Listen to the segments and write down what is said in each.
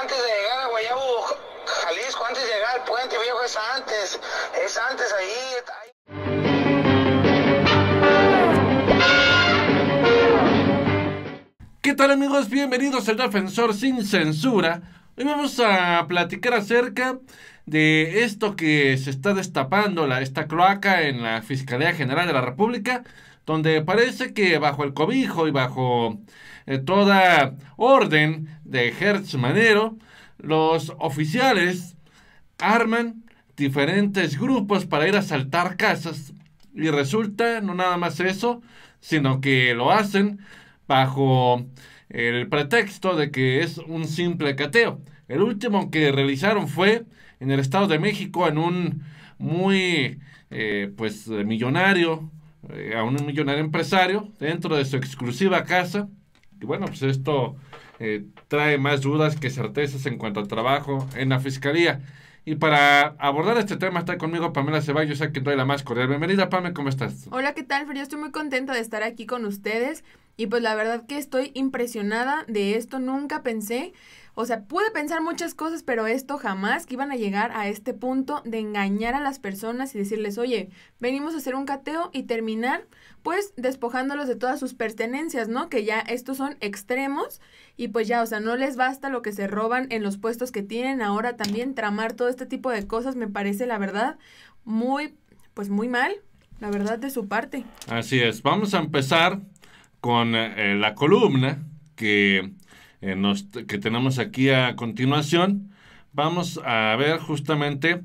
Antes de llegar a Guayabo, Jalisco, antes de llegar al puente viejo, es antes ahí. ¿Qué tal, amigos? Bienvenidos al Defensor Sin Censura. Hoy vamos a platicar acerca de esto que se está destapando, esta cloaca en la Fiscalía General de la República, donde parece que bajo el cobijo y bajo toda orden de Gertz Manero, los oficiales arman diferentes grupos para ir a asaltar casas. Y resulta, no nada más eso, sino que lo hacen bajo el pretexto de que es un simple cateo. El último que realizaron fue en el Estado de México, en un muy millonario, a un millonario empresario, dentro de su exclusiva casa. Y bueno, pues esto trae más dudas que certezas en cuanto al trabajo en la Fiscalía. Y para abordar este tema está conmigo Pamela Ceballos, a quien doy la más cordial bienvenida. Pame, ¿cómo estás? Hola, ¿qué tal? Yo estoy muy contenta de estar aquí con ustedes. Y pues la verdad que estoy impresionada de esto, nunca pensé, o sea, pude pensar muchas cosas, pero esto jamás, que iban a llegar a este punto de engañar a las personas y decirles, oye, venimos a hacer un cateo, y terminar pues despojándolos de todas sus pertenencias, ¿no? Que ya estos son extremos y pues ya, o sea, no les basta lo que se roban en los puestos que tienen, ahora también tramar todo este tipo de cosas. Me parece la verdad muy, pues muy mal, la verdad, de su parte. Así es, vamos a empezar con la columna que tenemos aquí a continuación. Vamos a ver justamente,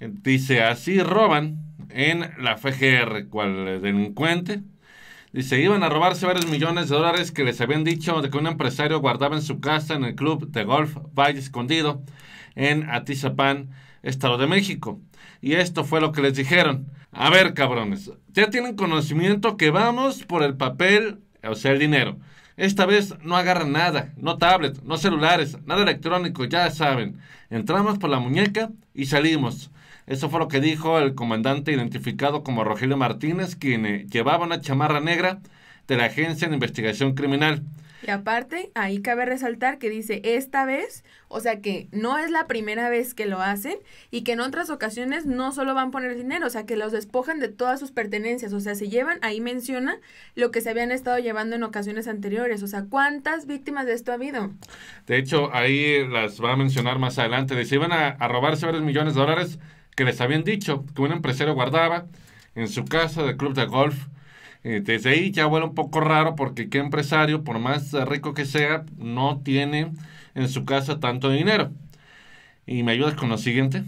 dice, así roban en la FGR, cual delincuente. Dice, iban a robarse varios millones de dólares que les habían dicho de que un empresario guardaba en su casa en el club de golf Valle Escondido, en Atizapán, Estado de México. Y esto fue lo que les dijeron. A ver, cabrones, ya tienen conocimiento que vamos por el papel, o sea, el dinero. Esta vez no agarran nada, no tablet, no celulares, nada electrónico, ya saben. Entramos por la muñeca y salimos. Eso fue lo que dijo el comandante identificado como Rogelio Martínez, quien llevaba una chamarra negra de la Agencia de Investigación Criminal. Y aparte, ahí cabe resaltar que dice, esta vez, o sea que no es la primera vez que lo hacen, y que en otras ocasiones no solo van a poner dinero, o sea que los despojan de todas sus pertenencias, o sea, se llevan, ahí menciona lo que se habían estado llevando en ocasiones anteriores, o sea, ¿cuántas víctimas de esto ha habido? De hecho, ahí las va a mencionar más adelante. Les iban a robarse varios millones de dólares que les habían dicho que un empresario guardaba en su casa del club de golf. Desde ahí ya huele un poco raro, porque qué empresario, por más rico que sea, no tiene en su casa tanto dinero. ¿Y me ayudas con lo siguiente?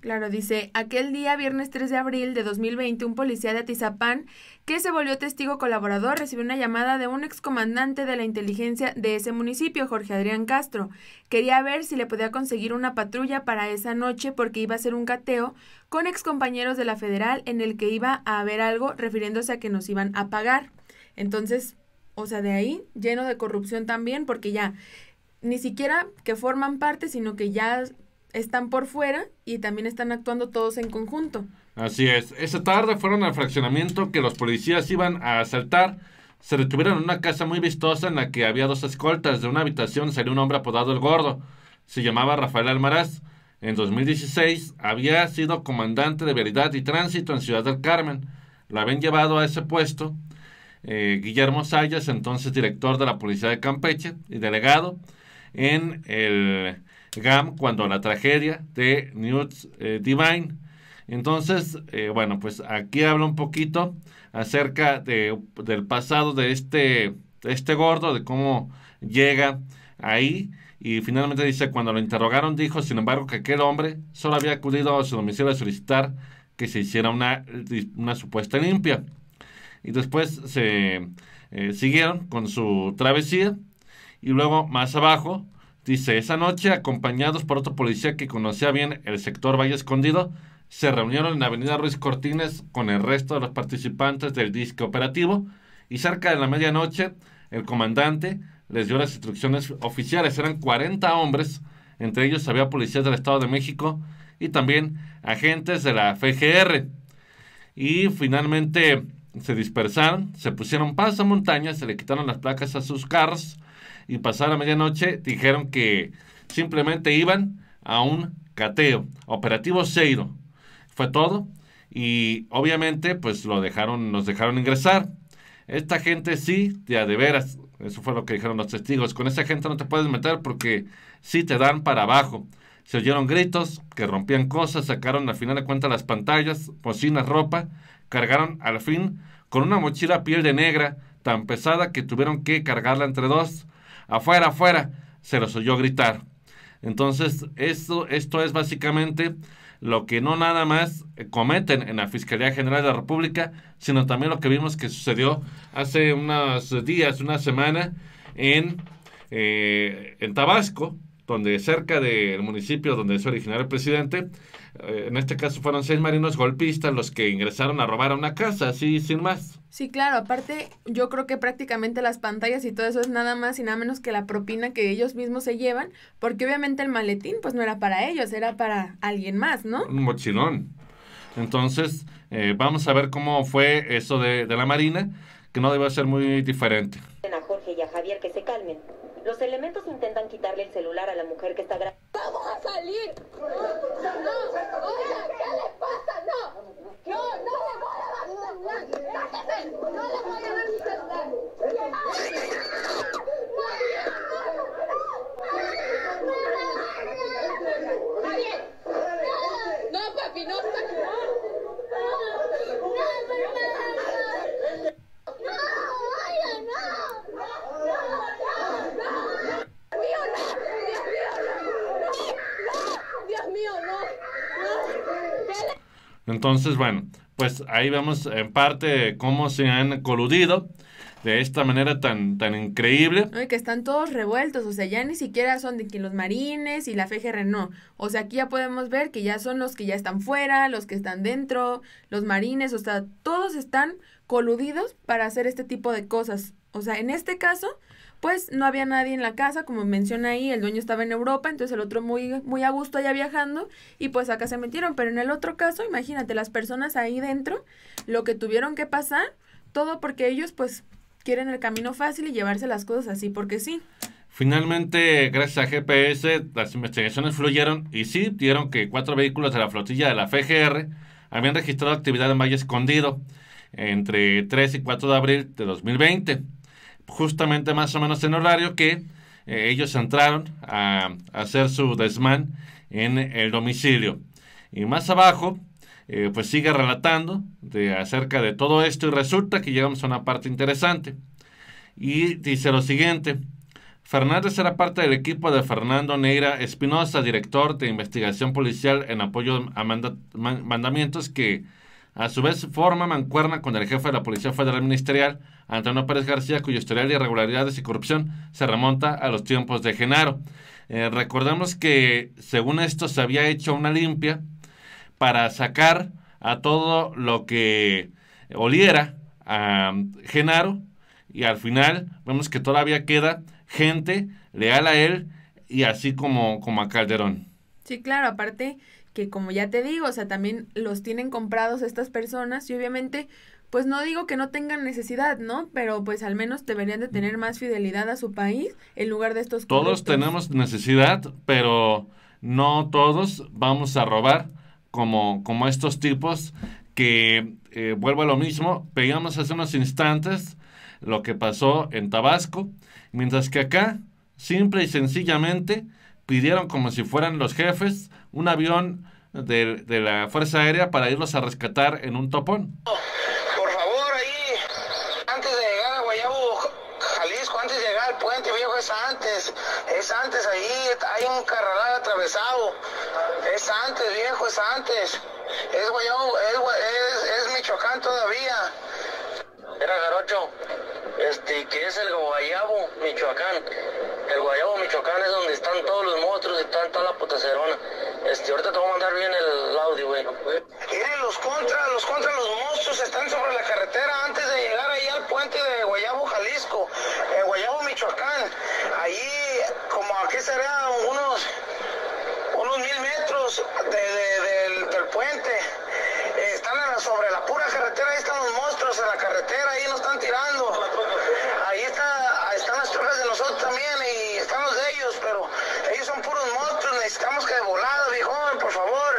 Claro, dice, aquel día viernes 3 de abril de 2020, un policía de Atizapán que se volvió testigo colaborador recibió una llamada de un excomandante de la inteligencia de ese municipio, Jorge Adrián Castro. Quería ver si le podía conseguir una patrulla para esa noche, porque iba a ser un cateo con excompañeros de la federal en el que iba a haber algo refiriéndose a que nos iban a pagar. Entonces, o sea, de ahí lleno de corrupción también, porque ya ni siquiera que forman parte, sino que ya están por fuera y también están actuando todos en conjunto. Así es. Esa tarde fueron al fraccionamiento que los policías iban a asaltar. Se retuvieron en una casa muy vistosa en la que había dos escoltas. De una habitación salió un hombre apodado El Gordo. Se llamaba Rafael Almaraz. En 2016 había sido comandante de Vialidad y Tránsito en Ciudad del Carmen. La habían llevado a ese puesto Guillermo Sayas, entonces director de la Policía de Campeche y delegado en el GAM cuando la tragedia de Newt Divine. Entonces, bueno, pues aquí habla un poquito acerca del pasado de este Gordo, de cómo llega ahí, y finalmente dice, cuando lo interrogaron dijo, sin embargo, que aquel hombre solo había acudido a su domicilio a solicitar que se hiciera una supuesta limpia. Y después se siguieron con su travesía, y luego más abajo dice, esa noche, acompañados por otro policía que conocía bien el sector Valle Escondido, se reunieron en la avenida Ruiz Cortines con el resto de los participantes del disque operativo, y cerca de la medianoche el comandante les dio las instrucciones oficiales. Eran 40 hombres, entre ellos había policías del Estado de México y también agentes de la FGR. Y finalmente se dispersaron, se pusieron pasamontañas, se le quitaron las placas a sus carros y pasada la medianoche dijeron que simplemente iban a un cateo, operativo Seiro. Fue todo y obviamente pues nos dejaron ingresar. Esta gente sí, ya de veras, eso fue lo que dijeron los testigos, con esa gente no te puedes meter porque sí te dan para abajo. Se oyeron gritos, que rompían cosas, sacaron al final de cuentas las pantallas, bocinas, ropa, cargaron al fin con una mochila piel de negra tan pesada que tuvieron que cargarla entre dos. Afuera, afuera, se los oyó gritar. Entonces, esto es básicamente lo que no nada más cometen en la Fiscalía General de la República, sino también lo que vimos que sucedió hace unos días, una semana, en Tabasco, donde cerca del municipio donde es originario el presidente, en este caso fueron 6 marinos golpistas los que ingresaron a robar a una casa, así sin más. Sí, claro, aparte yo creo que prácticamente las pantallas y todo eso es nada más y nada menos que la propina que ellos mismos se llevan, porque obviamente el maletín pues no era para ellos, era para alguien más, ¿no? Un mochilón. Entonces, vamos a ver cómo fue eso de la Marina, que no debe ser muy diferente. A Jorge y a Javier que se calmen. Los elementos intentan quitarle el celular a la mujer que está grabando. ¡Vamos a salir! ¡No! ¡Oiga! ¿Qué le pasa? ¡No! ¡No! ¡No le voy a dar mi celular! ¡Sáquese! ¡No le voy a dar mi celular! ¡Javier! ¡No, papi! ¡No! Entonces, bueno, pues ahí vemos en parte cómo se han coludido de esta manera tan increíble. Ay, que están todos revueltos, o sea, ya ni siquiera son de que los marines y la FGR no. O sea, aquí ya podemos ver que ya son los que ya están fuera, los que están dentro, los marines, o sea, todos están coludidos para hacer este tipo de cosas. O sea, en este caso, pues no había nadie en la casa, como menciona ahí, el dueño estaba en Europa, entonces el otro muy a gusto allá viajando y pues acá se metieron. Pero en el otro caso, imagínate, las personas ahí dentro, lo que tuvieron que pasar, todo porque ellos pues quieren el camino fácil y llevarse las cosas así porque sí. Finalmente, gracias a GPS, las investigaciones fluyeron y sí, dieron que 4 vehículos de la flotilla de la FGR habían registrado actividad en Valle Escondido entre 3 y 4 de abril de 2020. Justamente más o menos en horario que ellos entraron a hacer su desmán en el domicilio. Y más abajo, pues sigue relatando acerca de todo esto y resulta que llegamos a una parte interesante. Y dice lo siguiente: Fernández era parte del equipo de Fernando Neira Espinosa, director de investigación policial en apoyo a mandamientos que a su vez forma mancuerna con el jefe de la Policía Federal Ministerial, António Pérez García, cuyo historial de irregularidades y corrupción se remonta a los tiempos de Genaro. Recordemos que según esto se había hecho una limpia para sacar a todo lo que oliera a Genaro y al final vemos que todavía queda gente leal a él y así como a Calderón. Sí, claro, aparte que como ya te digo, o sea, también los tienen comprados estas personas y obviamente, pues no digo que no tengan necesidad, ¿no? Pero pues al menos deberían de tener más fidelidad a su país en lugar de estos corruptos. Todos tenemos necesidad, pero no todos vamos a robar como estos tipos que, vuelvo a lo mismo, veíamos hace unos instantes lo que pasó en Tabasco, mientras que acá, simple y sencillamente, pidieron como si fueran los jefes un avión de la Fuerza Aérea para irlos a rescatar en un topón. Por favor, ahí, antes de llegar a Guayabo, Jalisco, antes de llegar al puente viejo, es antes, ahí hay un carralado atravesado, es antes, viejo, es antes, es Guayabo, es Michoacán todavía. Era Garocho, que es el Guayabo, Michoacán. El Guayabo, Michoacán es donde están todos los monstruos y toda la putacerona. Ahorita te voy a mandar bien el audio, güey. Miren, los monstruos están sobre la carretera antes de llegar ahí al puente de Guayabo, Jalisco. En Guayabo, Michoacán. Allí, como aquí será unos 1000 metros del puente. Están sobre la pura carretera, ahí están los monstruos en la carretera. carretera, ahí nos están tirando. Ahí están las tropas de nosotros también y están los de ellos, pero ellos son puros monstruos, necesitamos que de volada, viejón, por favor.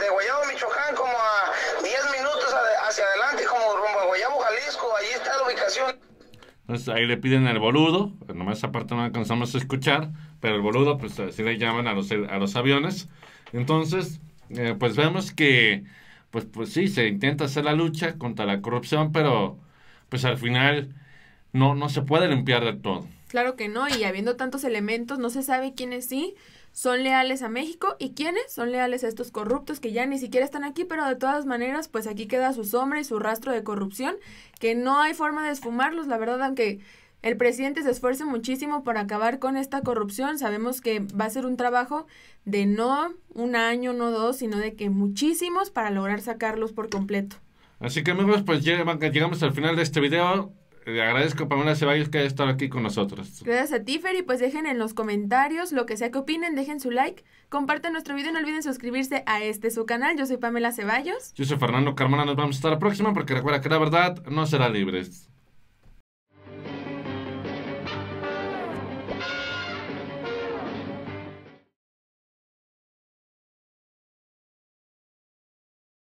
De Guayabo, Michoacán, como a 10 minutos hacia adelante, como rumbo a Guayabo, Jalisco, ahí está la ubicación. Entonces ahí le piden al boludo, nomás esa parte no alcanzamos a escuchar, pero el boludo, pues así le llaman a los aviones. Entonces, pues vemos que, pues sí, se intenta hacer la lucha contra la corrupción, pero pues al final no se puede limpiar del todo. Claro que no, y habiendo tantos elementos, no se sabe quiénes sí son leales a México y quiénes son leales a estos corruptos que ya ni siquiera están aquí, pero de todas maneras, pues aquí queda su sombra y su rastro de corrupción, que no hay forma de esfumarlos, la verdad, aunque el presidente se esfuerce muchísimo por acabar con esta corrupción, sabemos que va a ser un trabajo de no un año, no dos, sino de que muchísimos para lograr sacarlos por completo. Así que amigos, pues llegamos al final de este video. Le agradezco a Pamela Ceballos que haya estado aquí con nosotros. Gracias a ti, Fer, y pues dejen en los comentarios lo que sea que opinen, dejen su like, compartan nuestro video, no olviden suscribirse a este su canal. Yo soy Pamela Ceballos. Yo soy Fernando Carmona, nos vamos hasta la próxima porque recuerda que la verdad no será libre.